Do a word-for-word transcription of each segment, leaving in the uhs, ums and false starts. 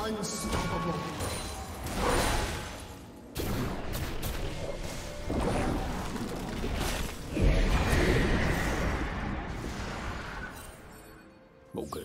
Unstoppable. Okay.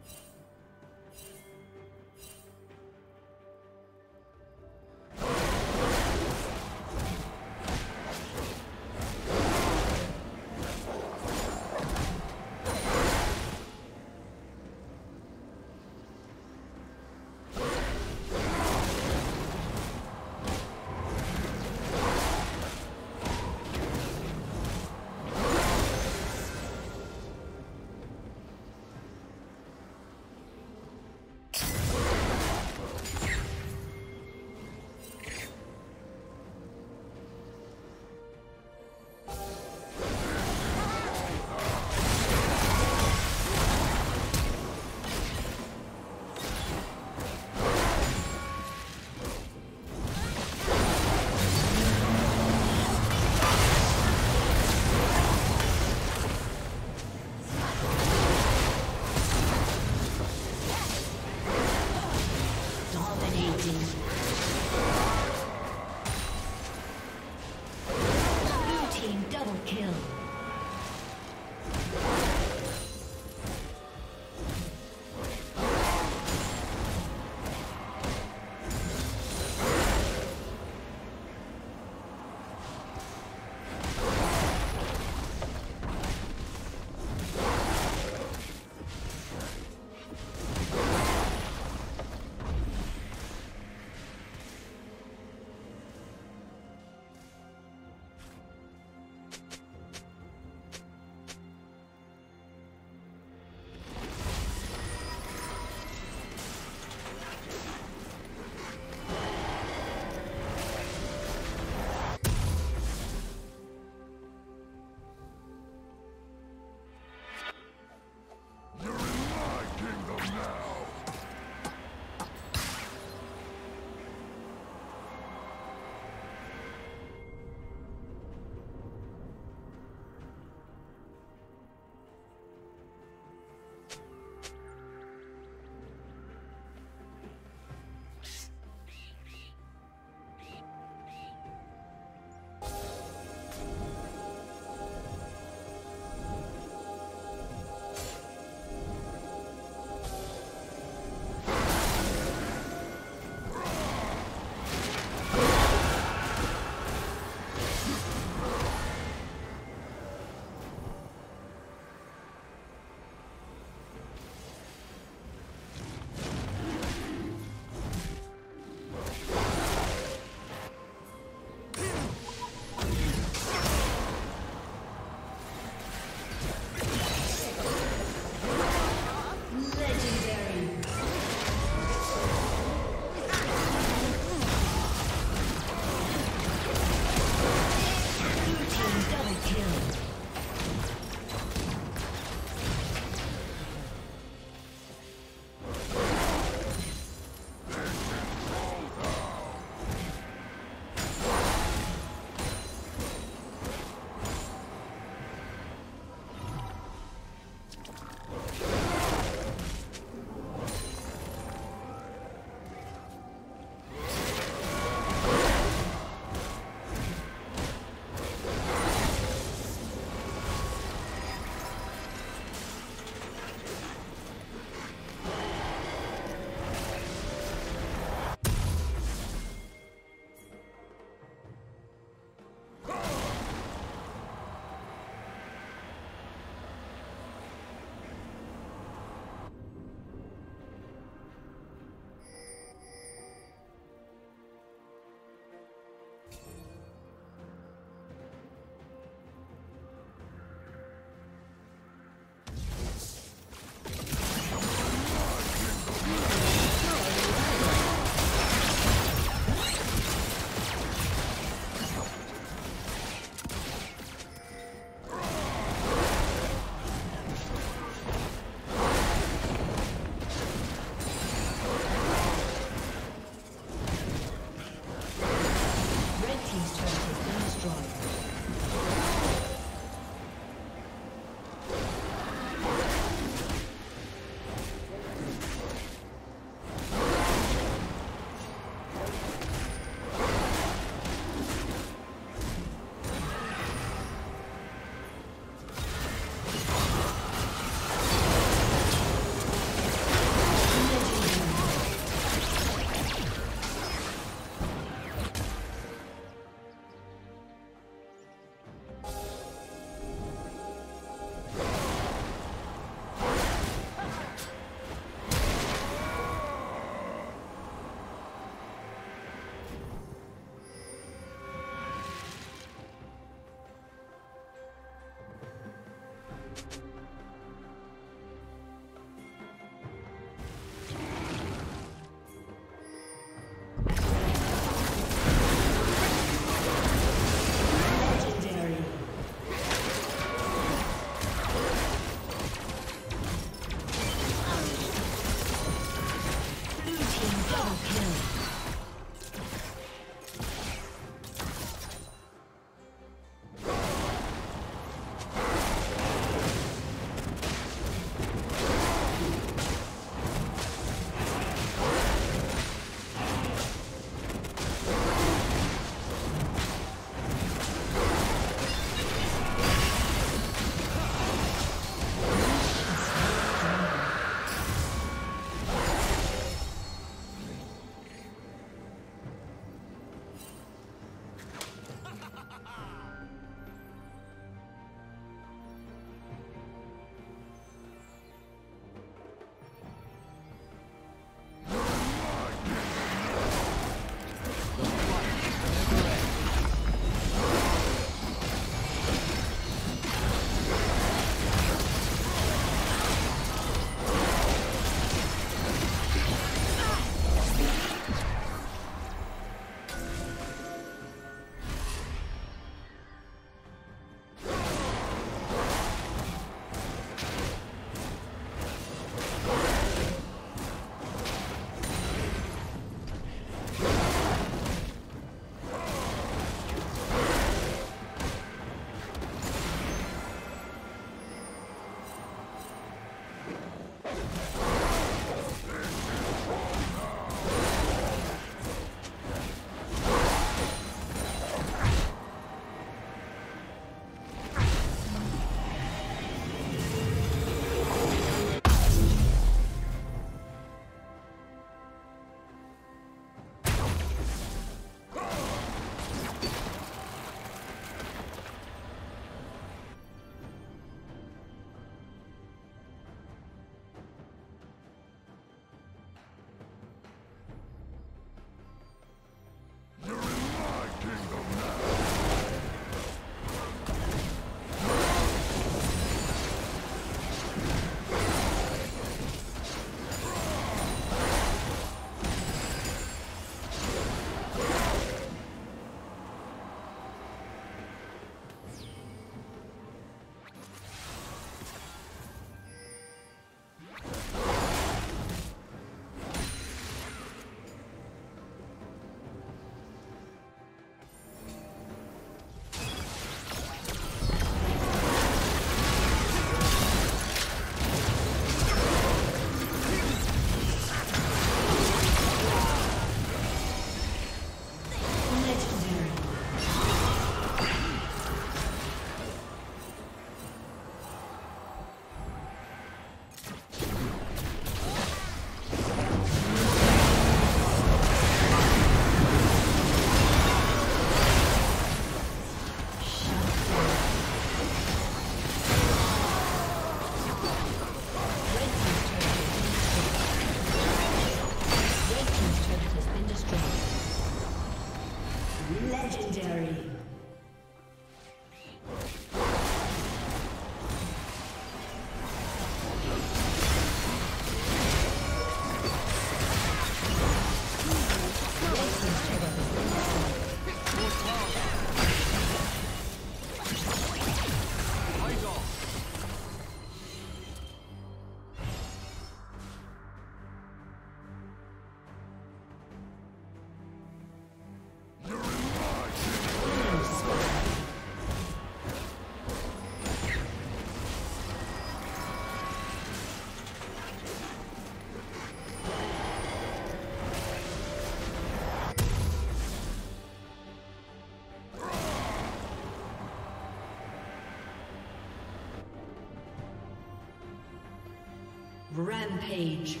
Rampage.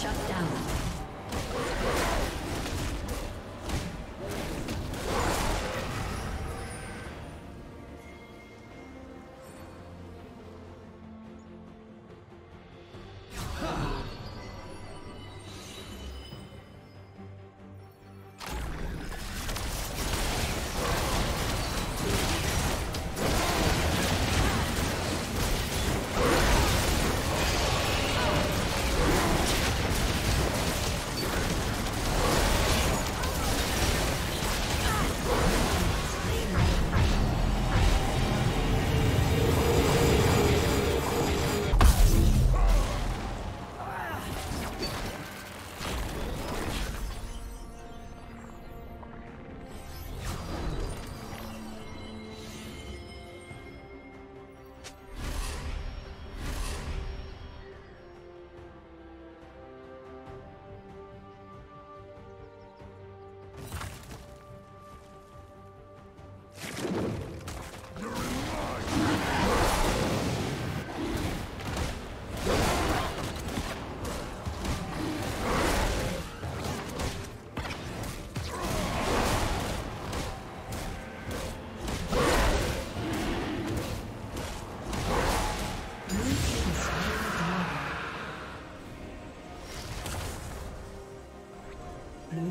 Shut down. Blue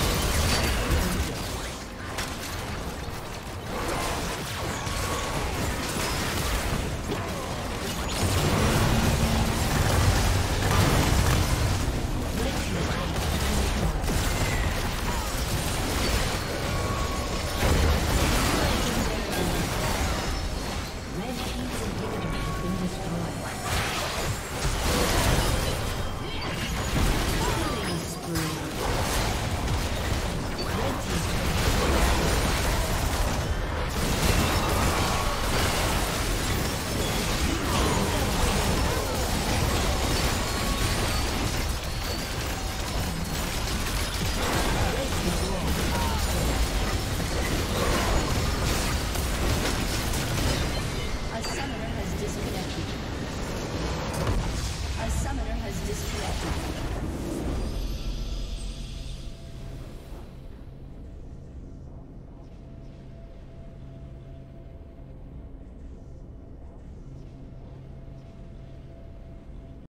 Disconnected.